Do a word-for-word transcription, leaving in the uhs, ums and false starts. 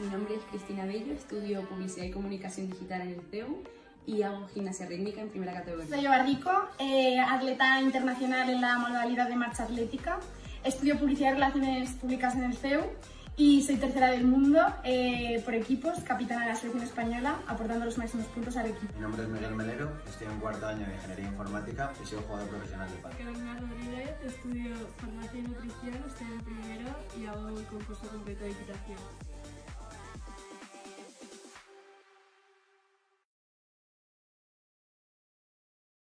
Mi nombre es Cristina Bello, estudio Publicidad y Comunicación Digital en el C E U y hago gimnasia rítmica en primera categoría. Soy Joaquinico, eh, atleta internacional en la modalidad de marcha atlética. Estudio Publicidad y Relaciones Públicas en el C E U y soy tercera del mundo eh, por equipos, capitana de la selección española, aportando los máximos puntos al equipo. Mi nombre es Miguel Melero, estoy en cuarto año de Ingeniería Informática y soy jugador profesional de pádel. Leonardo Orive, estudio Farmacia y Nutrición, estoy en primero y hago el concurso completo de equitación.